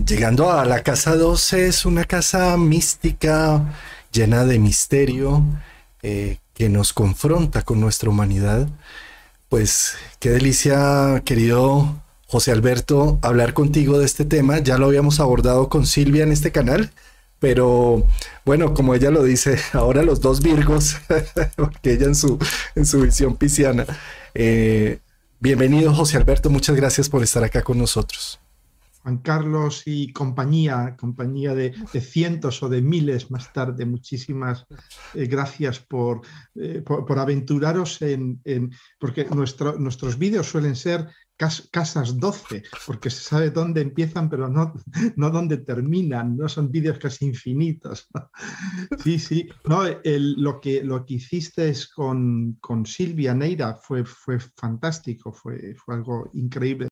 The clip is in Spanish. Llegando a la Casa 12, es una casa mística, llena de misterio, que nos confronta con nuestra humanidad. Pues qué delicia, querido José Alberto, hablar contigo de este tema. Ya lo habíamos abordado con Silvia en este canal, pero bueno, como ella lo dice, ahora los dos Virgos, porque ella en su visión pisciana. Bienvenido, José Alberto, muchas gracias por estar acá con nosotros. Juan Carlos y compañía de cientos o de miles más tarde, muchísimas gracias por aventuraros porque nuestros vídeos suelen ser casas 12, porque se sabe dónde empiezan, pero no dónde terminan, no son vídeos casi infinitos. Sí, sí, no, lo que hiciste es con Silvia Neira fue fantástico, fue algo increíble.